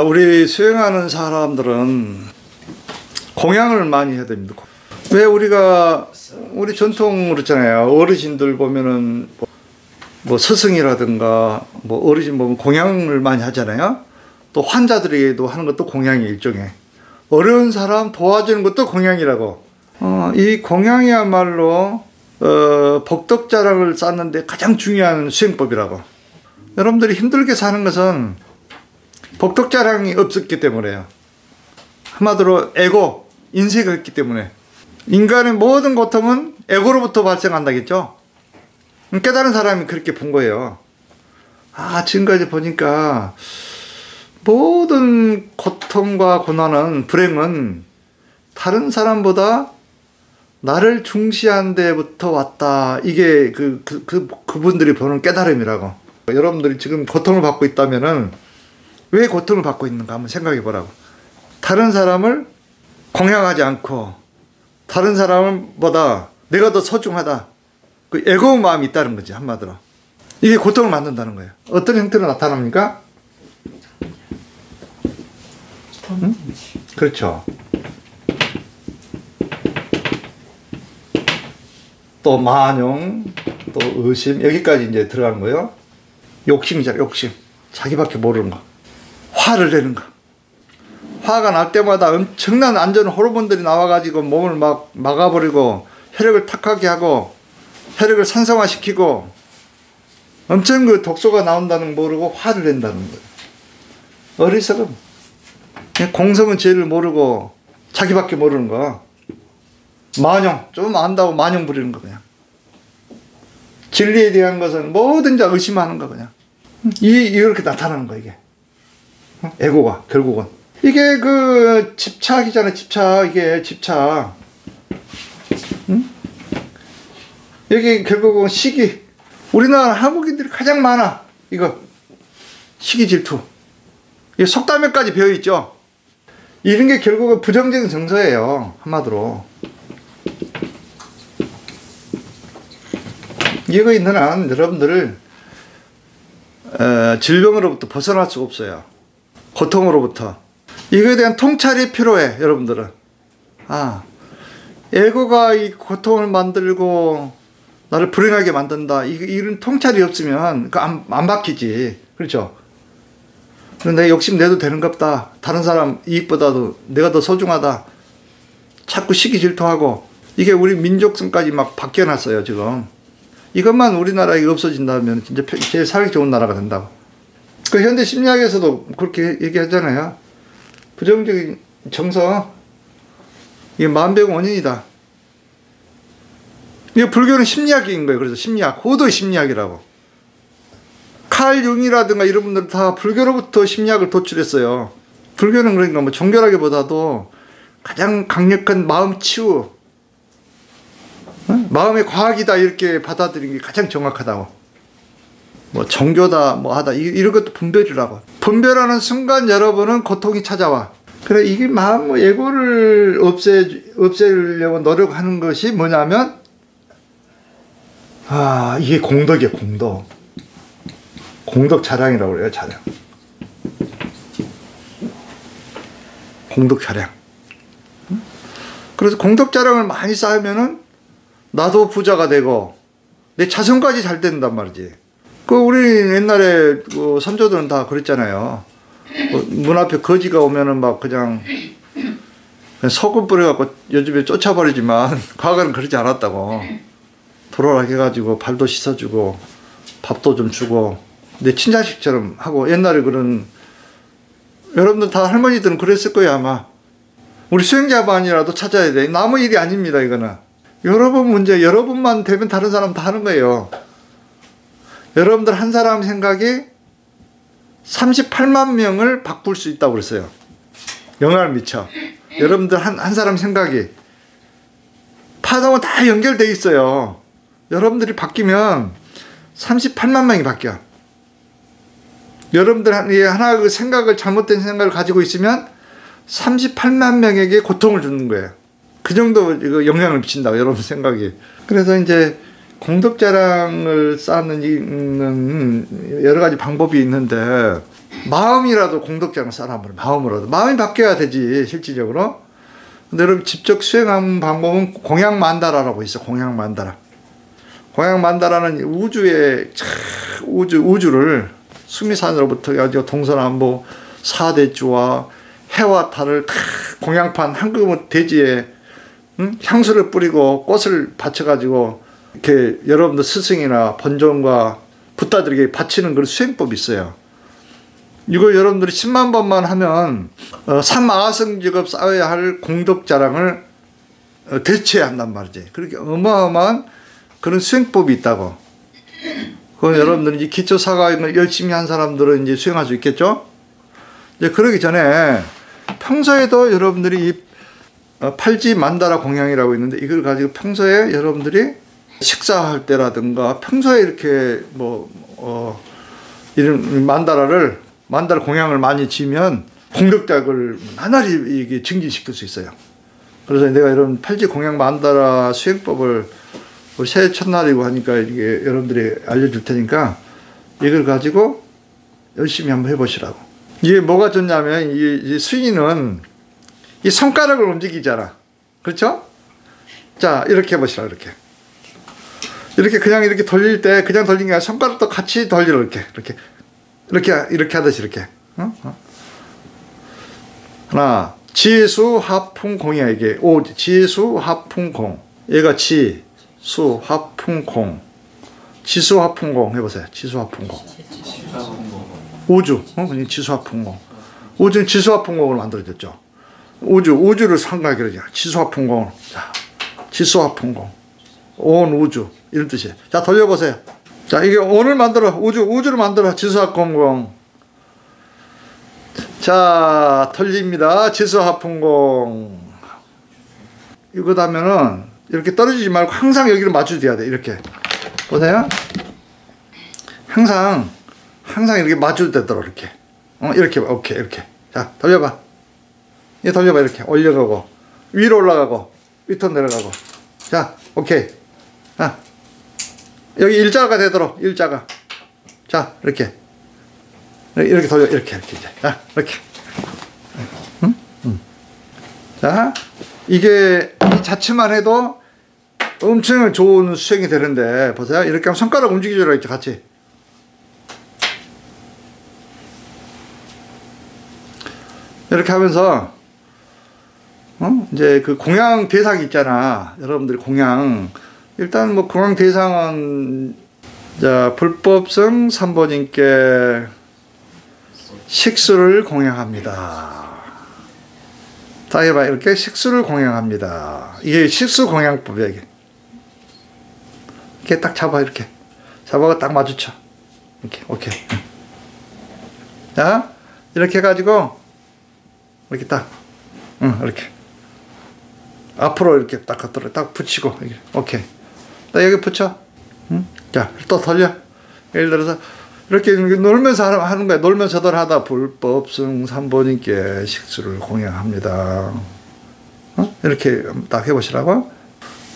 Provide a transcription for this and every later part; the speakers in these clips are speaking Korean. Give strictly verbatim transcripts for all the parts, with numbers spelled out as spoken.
우리 수행하는 사람들은 공양을 많이 해야 됩니다. 왜 우리가 우리 전통으로 있잖아요. 어르신들 보면은 뭐 스승이라든가 뭐 어르신 보면 공양을 많이 하잖아요. 또 환자들에게도 하는 것도 공양이 일종의, 어려운 사람 도와주는 것도 공양이라고. 어, 이 공양이야말로 어, 복덕자락을 쌓는데 가장 중요한 수행법이라고. 여러분들이 힘들게 사는 것은 복덕자랑이 없었기 때문에요. 한마디로 에고, 인색이 없기 때문에. 인간의 모든 고통은 에고로부터 발생한다겠죠. 깨달은 사람이 그렇게 본 거예요. 아, 지금까지 보니까 모든 고통과 고난은, 불행은 다른 사람보다 나를 중시한 데부터 왔다. 이게 그, 그, 그, 그분들이 보는 깨달음이라고. 여러분들이 지금 고통을 받고 있다면은 왜 고통을 받고 있는가 한번 생각해 보라고. 다른 사람을 공양하지 않고 다른 사람보다 내가 더 소중하다, 그 에고 마음이 있다는 거지. 한마디로 이게 고통을 만든다는 거예요. 어떤 형태로 나타납니까? 응? 그렇죠. 또 만용, 또 의심, 여기까지 이제 들어가는 거예요. 욕심이잖아, 욕심. 자기밖에 모르는 거. 화를 내는 거. 화가 날 때마다 엄청난 안 좋은 호르몬들이 나와가지고 몸을 막 막아버리고 혈액을 탁하게 하고 혈액을 산성화시키고 엄청 그 독소가 나온다는 거 모르고 화를 낸다는 거예요. 어리석음. 공성은 죄를 모르고 자기밖에 모르는 거. 만용. 좀 안다고 만용 부리는 거 그냥. 진리에 대한 것은 뭐든지 의심하는 거 그냥. 이, 이렇게 나타나는 거야, 이게. 에고가, 결국은. 이게 그, 집착이잖아, 집착. 이게, 집착. 응? 여기 결국은 시기. 우리나라 한국인들이 가장 많아. 이거. 시기 질투. 이게 속담에까지 배어있죠? 이런 게 결국은 부정적인 정서예요. 한마디로. 이거 있는 한 여러분들을 어, 질병으로부터 벗어날 수가 없어요. 고통으로부터. 이거에 대한 통찰이 필요해, 여러분들은. 아, 에고가 이 고통을 만들고 나를 불행하게 만든다. 이, 이런 통찰이 없으면 그 안, 안 바뀌지. 그렇죠? 내 욕심 내도 되는갑다. 다른 사람 이익보다도 내가 더 소중하다. 자꾸 시기 질투하고. 이게 우리 민족성까지 막 바뀌어놨어요, 지금. 이것만 우리나라에 없어진다면 진짜 제일 살기 좋은 나라가 된다고. 그 현대 심리학에서도 그렇게 얘기하잖아요. 부정적인 정서, 이게 만병의 원인이다. 이게 불교는 심리학인 거예요. 그래서 심리학, 호도의 심리학이라고. 칼 융이라든가 이런 분들 다 불교로부터 심리학을 도출했어요. 불교는 그러니까 뭐 종교라기보다도 가장 강력한 마음 치유, 마음의 과학이다, 이렇게 받아들이는 게 가장 정확하다고. 뭐 종교다 뭐 하다, 이런 것도 분별이라고. 분별하는 순간 여러분은 고통이 찾아와. 그래, 이게 마음 뭐 예고를 없애, 없애려고 노력하는 것이 뭐냐면, 아, 이게 공덕이에요. 공덕. 공덕 자량이라고 그래요. 자량. 공덕 자량. 그래서 공덕 자량을 많이 쌓으면은 나도 부자가 되고 내 자손까지 잘 된단 말이지. 그 우리 옛날에 그 선조들은 다 그랬잖아요. 그 문 앞에 거지가 오면은 막 그냥, 그냥 소금 뿌려갖고 요즘에 쫓아버리지만 과거는 그러지 않았다고. 불어라게 해가지고 발도 씻어주고 밥도 좀 주고 내 친자식처럼 하고. 옛날에 그런, 여러분들 다 할머니들은 그랬을 거예요 아마. 우리 수행자반이라도 찾아야 돼. 남의 일이 아닙니다, 이거는. 여러분 문제, 여러분만 되면 다른 사람 다 하는 거예요. 여러분들 한 사람 생각이 삼십팔만 명을 바꿀 수 있다고 그랬어요. 영향을 미쳐. 여러분들 한, 한 사람 생각이. 파동은 다 연결되어 있어요. 여러분들이 바뀌면 삼십팔만 명이 바뀌어. 여러분들이 하나 그 생각을, 잘못된 생각을 가지고 있으면 삼십팔만 명에게 고통을 주는 거예요. 그 정도 이거 영향을 미친다고, 여러분 생각이. 그래서 이제 공덕자랑을 쌓는 여러 가지 방법이 있는데, 마음이라도 공덕장을 쌓아보는 마음으로도 마음이 바뀌어야 되지 실질적으로. 근데 여러분 직접 수행하는 방법은 공양만다라라고 있어. 공양만다라. 공양만다라는 우주의 우주 우주를 수미산으로부터 가지고 동서남북 사대주와 해와 달을 공양판 한그릇 대지에 응? 향수를 뿌리고 꽃을 받쳐가지고 이렇게 여러분들 스승이나 번종과 붓다들에게 바치는 그런 수행법이 있어요. 이걸 여러분들이 십만 번만 하면 어, 삼아승직업 쌓아야 할 공덕자랑을 어, 대체해야 한단 말이지. 그렇게 어마어마한 그런 수행법이 있다고. 그건 여러분들이 기초사과를 열심히 한 사람들은 이제 수행할 수 있겠죠. 이제 그러기 전에 평소에도 여러분들이 이 어, 팔지 만다라 공양이라고 있는데 이걸 가지고 평소에 여러분들이 식사할 때라든가 평소에 이렇게 뭐 어, 이런 만다라를 만다라 공양을 많이 지면 공덕작을 나날이 이게 증진시킬 수 있어요. 그래서 내가 이런 팔지 공양 만다라 수행법을 우리 새해 첫날이고 하니까 이게 여러분들이 알려줄 테니까 이걸 가지고 열심히 한번 해보시라고. 이게 뭐가 좋냐면 이, 이 스윙은 이 손가락을 움직이잖아. 그렇죠? 자 이렇게 해보시라. 이렇게 이렇게 그냥 이렇게 돌릴 때 그냥 돌린 게 아니라 손가락도 같이 돌리라. 이렇게 이렇게 이렇게 이렇게 하듯이 이렇게 어? 어? 하나 지수 하풍공이야. 이게 오 지수 하풍공 얘가 지 수 하풍공 지수 하풍공 해보세요. 지수 하풍공 우주 어? 지수 하풍공 우주는 지수 하풍공으로 만들어졌죠. 우주 우주를 상각이라죠. 지수 하풍공 자 지수 하풍공 온 우주 이런 뜻이에요. 자 돌려보세요. 자 이게 오늘 만들어 우주 우주를 만들어 지수합풍공 자 털립니다. 지수합풍공 이거 하면은 이렇게 떨어지지 말고 항상 여기를 마주대야 돼. 이렇게 보세요. 항상 항상 이렇게 마주대도록 이렇게 어 이렇게 오케이 이렇게 자 돌려봐. 얘 돌려봐. 이렇게 올려가고 위로 올라가고 밑으로 내려가고 자 오케이 아 여기 일자가 되도록 일자가 자 이렇게 이렇게 돌려 이렇게 이렇게 이제 자 이렇게 응? 응. 자 이게 이 자체만 해도 엄청 좋은 수행이 되는데 보세요. 이렇게 하면 손가락 움직이죠. 이제 같이 이렇게 하면서 어? 이제 그 공양 대상 있잖아. 여러분들이 공양 일단 뭐 공양 대상은 자 불법성 삼보님께 식수를 공양합니다. 다 해봐. 이렇게 식수를 공양합니다. 이게 식수 공양법이야. 이게 이렇게 딱 잡아. 이렇게 잡아가 딱 마주쳐. 이렇게 오케이 자 이렇게 해가지고 이렇게 딱 응 이렇게 앞으로 이렇게 딱 갖도록 딱 붙이고 이렇게. 오케이 나 여기 붙여. 응? 자, 또 돌려. 예를 들어서 이렇게 놀면서 하는 거야. 놀면서들 하다 불법승 삼보님께 식수를 공양합니다. 어? 이렇게 딱 해보시라고.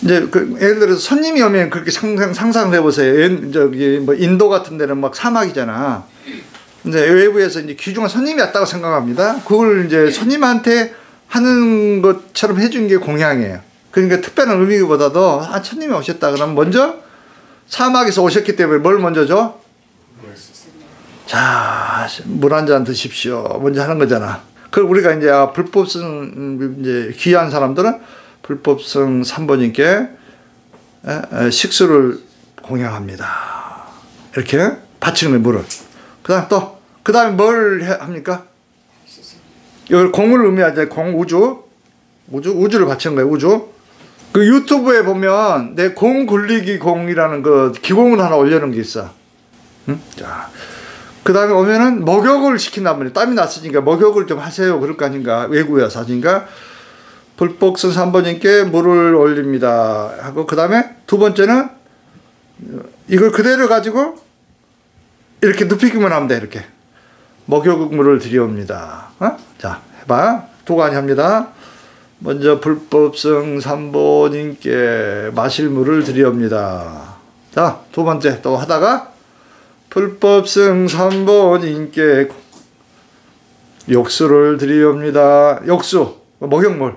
이제 그 예를 들어서 손님이 오면 그렇게 상상 상상을 해보세요. 저기 뭐 인도 같은 데는 막 사막이잖아. 이제 외부에서 이제 귀중한 손님이 왔다고 생각합니다. 그걸 이제 손님한테 하는 것처럼 해준 게 공양이에요. 그러니까 특별한 의미보다도 아 손님이 오셨다 그러면 먼저 사막에서 오셨기 때문에 뭘 먼저 줘? 자, 물 한 잔 드십시오. 먼저 하는 거잖아. 그걸 우리가 이제 아, 불법승 이제 귀한 사람들은 불법승 삼보님께 식수를 공양합니다. 이렇게 바치는 거예요, 물을. 그다음 또 그다음에 뭘 해, 합니까? 이걸 공을 의미하죠. 공, 우주. 우주, 우주를 바치는 거예요, 우주. 그 유튜브에 보면, 내 공 굴리기 공이라는 그 기공을 하나 올려놓은 게 있어. 응? 자. 그 다음에 오면은 목욕을 시킨단 말이에요. 땀이 났으니까 목욕을 좀 하세요. 그럴 거 아닌가. 외구야, 사진가. 불법승 삼보님께 물을 올립니다. 하고, 그 다음에 두 번째는 이걸 그대로 가지고 이렇게 눕히기만 하면 돼, 이렇게. 목욕물을 드려옵니다. 어? 자, 해봐. 두 가지 합니다. 먼저 불법승 삼보님께 마실 물을 드려옵니다. 자, 두 번째 또 하다가 불법승 삼보님께 육수를 드리옵니다. 육수, 목욕물.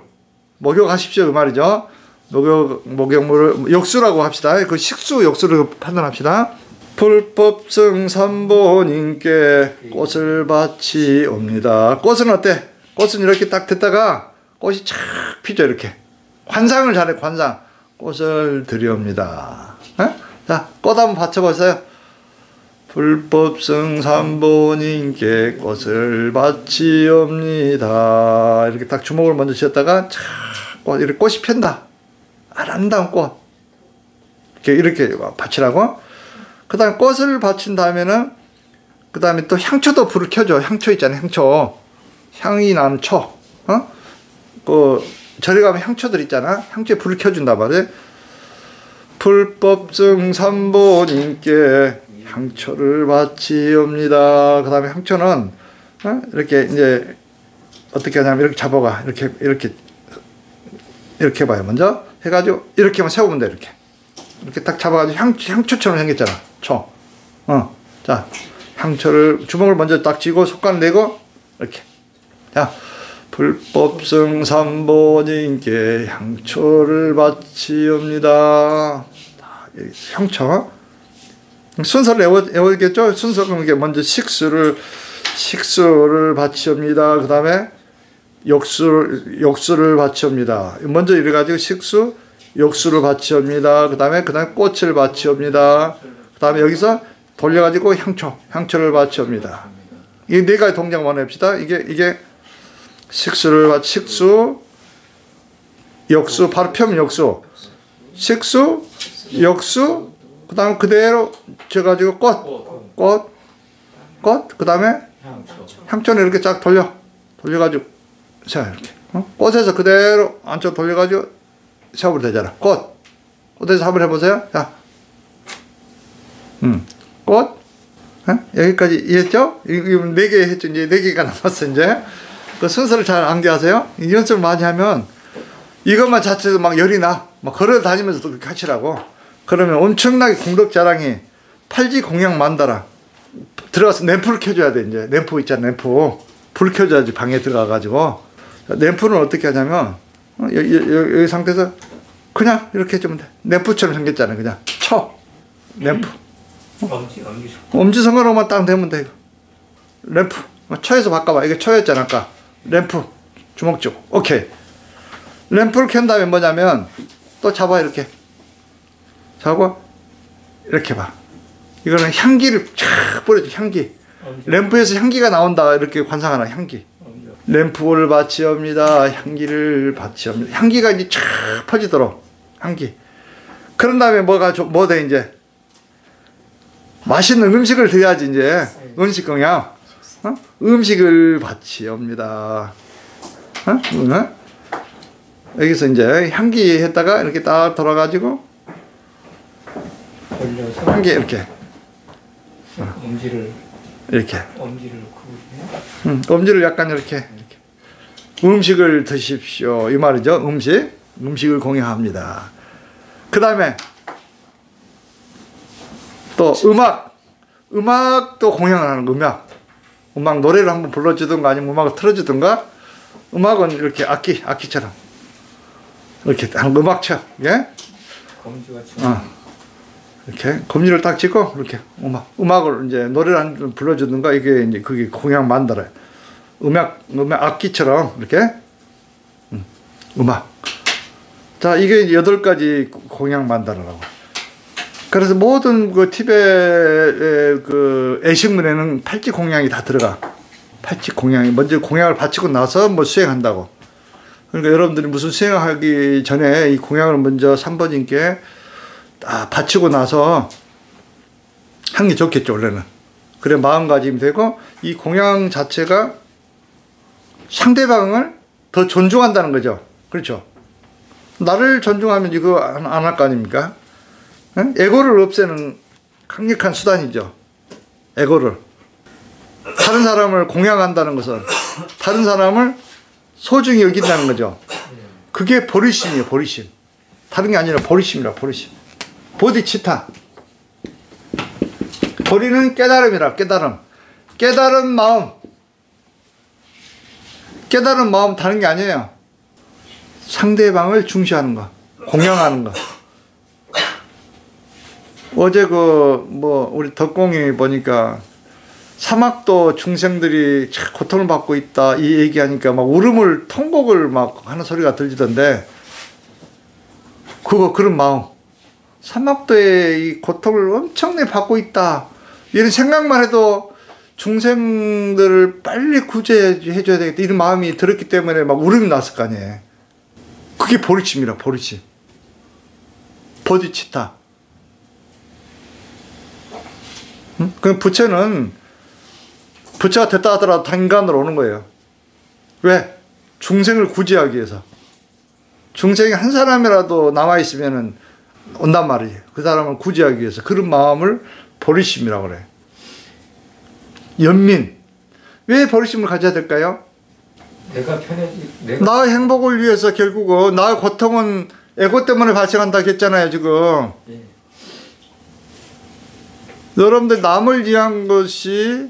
목욕하십시오, 그 말이죠. 목욕, 목욕물을, 육수라고 합시다. 그 식수 육수를 판단합시다. 불법승 삼보님께 꽃을 바치옵니다. 꽃은 어때? 꽃은 이렇게 딱 듣다가 꽃이 착 피죠, 이렇게. 관상을 잘해, 관상. 꽃을 드리옵니다. 에? 자, 꽃 한번 받쳐보세요. 불법승 삼보님께 꽃을 바치옵니다. 이렇게 딱 주먹을 먼저 쥐었다가 착 꽃, 이렇게 꽃이 편다. 아름다운 꽃. 이렇게, 이렇게 바치라고. 그 다음에 꽃을 바친 다음에는, 그 다음에 또 향초도 불을 켜줘. 향초 있잖아요, 향초. 향이 나는 초. 어? 그, 절에 가면 향초들 있잖아. 향초에 불을 켜준단 말이에요. 불법증 삼보님께 향초를 바치옵니다. 그 다음에 향초는, 어? 이렇게 이제, 어떻게 하냐면, 이렇게 잡아가. 이렇게, 이렇게, 이렇게 해봐요, 먼저. 해가지고, 이렇게만 세우면 돼, 이렇게. 이렇게 딱 잡아가지고, 향, 향초처럼 생겼잖아. 초. 어. 자, 향초를, 주먹을 먼저 딱 쥐고, 속간 내고, 이렇게. 자, 불법승 삼보님께 향초를 바치옵니다. 향초. 순서를 외워, 외우겠죠? 순서, 그럼 이게 먼저 식수를, 식수를 바치옵니다. 그 다음에, 육수를, 육수를 바치옵니다. 먼저 이래가지고, 식수, 육수를 바치옵니다. 그 다음에, 그 다음에 꽃을 바치옵니다. 그 다음에 여기서 돌려가지고 향초, 향초를 바치옵니다. 이 네 가지 동작만 해봅시다. 이게, 이게, 식수를 바치, 식수, 역수, 바로 펴면 역수. 식수, 역수, 그 다음 그대로 쳐가지고 꽃, 꽃, 꽃, 그 다음에 향초는 이렇게 쫙 돌려. 돌려가지고, 자, 이렇게. 어? 꽃에서 그대로 안쪽 돌려가지고, 샵으로 되잖아. 꽃. 꽃에서 샵을 해보세요. 자. 음. 꽃. 어? 여기까지 이해했죠? 이거 네 개 했죠. 이제 네 개가 남았어, 이제. 그 순서를 잘 암기하세요. 이 연습을 많이 하면 이것만 자체도 막 열이 나. 막 걸어다니면서도 그렇게 하시라고. 그러면 엄청나게 공덕자랑이 팔지 공양 만다라. 들어가서 램프를 켜줘야 돼, 이제. 램프 있잖아, 램프. 불 켜줘야지, 방에 들어가가지고. 램프는 어떻게 하냐면, 어, 여기, 여기, 여기 상태에서 그냥 이렇게 해주면 돼. 램프처럼 생겼잖아요. 그냥 쳐. 램프. 어? 엄지손가락만 딱 대면 돼. 이거. 램프. 쳐에서 바꿔봐. 이게 쳐였잖아 아까. 램프. 주먹 쪽. 오케이. 램프를 켠 다음에 뭐냐면 또 잡아 이렇게. 잡고 이렇게 봐. 이거는 향기를 쫙 뿌려줘. 향기. 램프에서 향기가 나온다. 이렇게 관상하나. 향기. 램프를 바치옵니다. 향기를 바치옵니다. 향기가 이제 쫙 퍼지도록. 향기. 그런 다음에 뭐가, 뭐 돼, 이제? 맛있는 음식을 드려야지, 이제. 음식 공양. 어? 음식을 바치옵니다. 어? 어? 여기서 이제 향기 했다가 이렇게 딱 돌아가지고. 향기, 이렇게. 엄지를. 이렇게. 엄지를. 음, 엄지를 약간 이렇게, 이렇게 음식을 드십시오 이 말이죠. 음식 음식을 공유합니다. 그 다음에 또 음악 음악도 공연을 하는 거. 음악 음악 노래를 한번 불러주든가 아니면 음악을 틀어주든가. 음악은 이렇게 악기 악기처럼 이렇게 음악처럼. 예? 검지가 어. 이렇게 검지를 딱 찍고 이렇게 음악 음악을 이제 노래를 한 불러주든가. 이게 이제 그게 공양 만들어요. 음악 음악 악기처럼 이렇게 음, 음악. 자 이게 여덟 가지 공양 만다라라고. 그래서 모든 그 티벳의 그 애식문에는 팔찌 공양이 다 들어가. 팔찌 공양이 먼저 공양을 바치고 나서 뭐 수행한다고. 그러니까 여러분들이 무슨 수행하기 전에 이 공양을 먼저 삼보님께 다 바치고 나서 한 게 좋겠죠, 원래는. 그래, 마음가짐이 되고, 이 공양 자체가 상대방을 더 존중한다는 거죠. 그렇죠. 나를 존중하면 이거 안 할 거 아닙니까? 응? 에고를 없애는 강력한 수단이죠. 에고를. 다른 사람을 공양한다는 것은 다른 사람을 소중히 여긴다는 거죠. 그게 보리심이에요, 보리심. 다른 게 아니라 보리심이라, 보리심. 보디치타. 보리는 깨달음이라, 깨달음. 깨달은 마음. 깨달은 마음 다른 게 아니에요. 상대방을 중시하는 거, 공양하는 거. 어제 그 뭐 우리 덕공이 보니까 사막도 중생들이 고통을 받고 있다 이 얘기하니까 막 울음을 통곡을 막 하는 소리가 들리던데, 그거 그런 마음, 사막도의 이 고통을 엄청나게 받고 있다 이런 생각만 해도 중생들을 빨리 구제해 줘야 되겠다 이런 마음이 들었기 때문에 막 울음이 났을 거 아니에요. 그게 보리침이라. 보리침, 보디치타. 응? 그럼 부처는 부처가 됐다 하더라도 단간으로 오는 거예요. 왜? 중생을 구제하기 위해서. 중생이 한 사람이라도 남아있으면 온단 말이에요. 그 사람을 구제하기 위해서. 그런 마음을 보리심이라고 그래요. 연민. 왜 보리심을 가져야 될까요? 내가 편해지, 내가... 나의 행복을 위해서. 결국은 나의 고통은 에고 때문에 발생한다고 했잖아요, 지금. 예. 여러분들 남을 위한 것이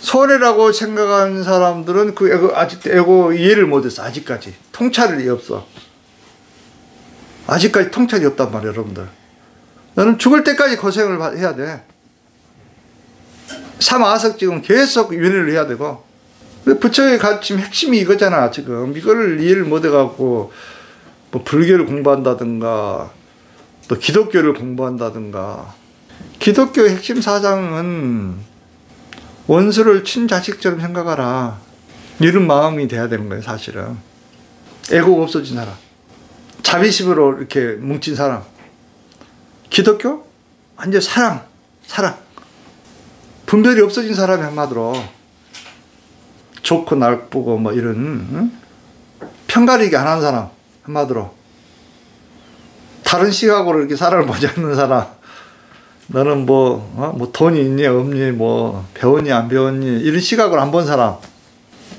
손해라고 생각하는 사람들은 그 에고, 아직도 에고 이해를 못했어. 아직까지 통찰이 없어. 아직까지 통찰이 없단 말이야. 여러분들, 너는 죽을 때까지 고생을 해야 돼. 삼아석 지금 계속 윤회를 해야 되고. 부처의 가르침 핵심이 이거잖아. 지금 이거를 이해를 못해갖고 뭐 불교를 공부한다든가 또 기독교를 공부한다든가. 기독교의 핵심 사상은 원수를 친자식처럼 생각하라 이런 마음이 돼야 되는 거예요. 사실은 애고가 없어진 사람, 자비심으로 이렇게 뭉친 사람. 기독교? 완전 사랑, 사랑, 분별이 없어진 사람이 한마디로 좋고 나쁘고 뭐 이런, 응? 편가르기 안 한 사람 한마디로. 다른 시각으로 이렇게 사람을 보지 않는 사람. 너는 뭐, 어? 뭐 돈이 있니 없니, 뭐 배웠니 안 배웠니 이런 시각으로 안 본 사람.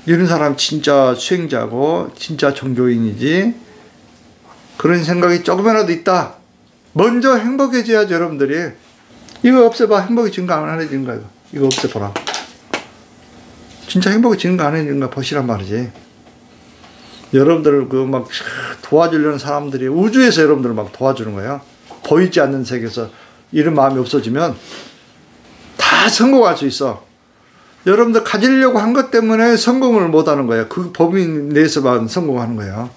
이런 사람 진짜 수행자고 진짜 종교인이지. 그런 생각이 조금이라도 있다. 먼저 행복해져야죠, 여러분들이. 이거 없애봐. 행복이 증가 안 해진가. 이거 이거 없애보라. 진짜 행복이 증가 안 해진가 보시란 말이지. 여러분들을 그 막 도와주려는 사람들이 우주에서 여러분들을 막 도와주는 거예요. 보이지 않는 세계에서 이런 마음이 없어지면 다 성공할 수 있어. 여러분들 가지려고 한 것 때문에 성공을 못하는 거예요. 그 범위 내에서만 성공하는 거예요.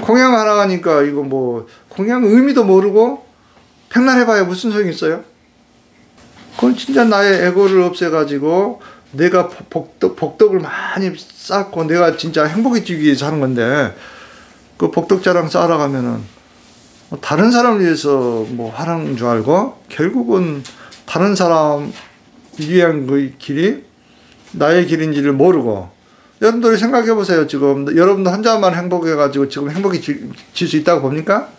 공양 하나 하니까 이거 뭐 공양 의미도 모르고 평란해봐야 무슨 소용이 있어요? 그건 진짜 나의 에고를 없애가지고 내가 복덕, 복덕을 많이 쌓고 내가 진짜 행복해지기 위해서 하는 건데, 그 복덕자랑 쌓으러 가면은 다른 사람을 위해서 뭐 하는 줄 알고, 결국은 다른 사람 위한 그 길이 나의 길인지를 모르고. 여러분들이 생각해 보세요. 지금 여러분들 혼자만 행복해가지고 지금 행복해질 수 있다고 봅니까?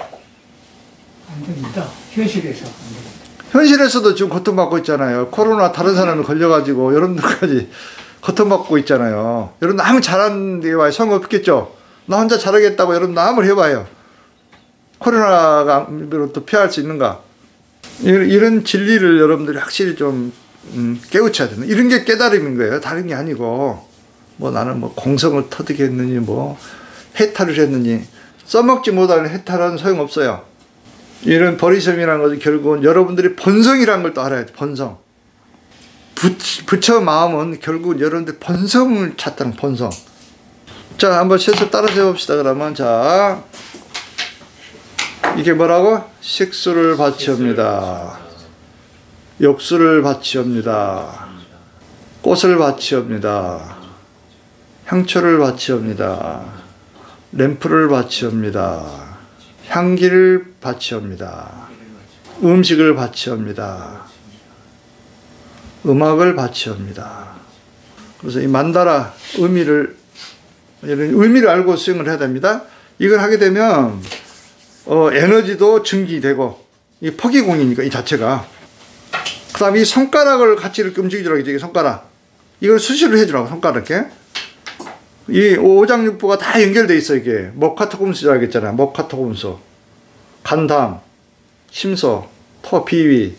안 됩니다. 현실에서. 현실에서도 지금 고통받고 있잖아요. 코로나 다른 사람이 걸려가지고 여러분들까지 고통받고 있잖아요. 여러분들 아무 잘하는 데 와요. 성의 없겠죠? 나 혼자 잘하겠다고 여러분들 아무리 해봐요. 코로나로 또 피할 수 있는가? 이런 진리를 여러분들이 확실히 좀 깨우쳐야 되는, 이런 게 깨달음인 거예요. 다른 게 아니고, 뭐 나는 뭐 공성을 터득했느니 뭐 해탈을 했느니 써먹지 못하는 해탈은 소용없어요. 이런 버리섬이라는 것은 결국은 여러분들이 본성이라는 걸 또 알아야 돼. 본성. 부처 마음은 결국은 여러분들 본성을 찾다는, 본성. 자, 한번 실수 따라서 봅시다. 그러면 자, 이게 뭐라고? 식수를 바치옵니다. 욕수를 바치옵니다. 꽃을 바치옵니다. 향초를 바치옵니다. 램프를 바치옵니다. 향기를 바치옵니다. 음식을 바치옵니다. 음악을 바치옵니다. 그래서 이 만다라 의미를, 이런 의미를 알고 수행을 해야 됩니다. 이걸 하게 되면 어, 에너지도 증기되고, 이 포기공이니까, 이 자체가. 그 다음에 이 손가락을 같이 이렇게 움직이라고 이제 손가락. 이걸 수시로 해주라고, 손가락 이렇게. 이 오장육부가 다 연결되어 있어, 이게. 목화토금수라고 했잖아. 목화토금수. 간담, 심소, 토, 비위,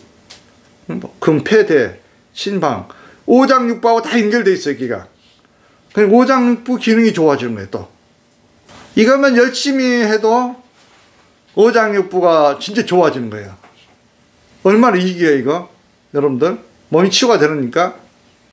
금, 폐, 대, 신방. 오장육부하고 다 연결되어 있어, 여기가. 오장육부 기능이 좋아지는 거예요. 또 이것만 열심히 해도 오장육부가 진짜 좋아지는 거예요. 얼마나 이익이에요 이거 여러분들. 몸이 치유가 되니까.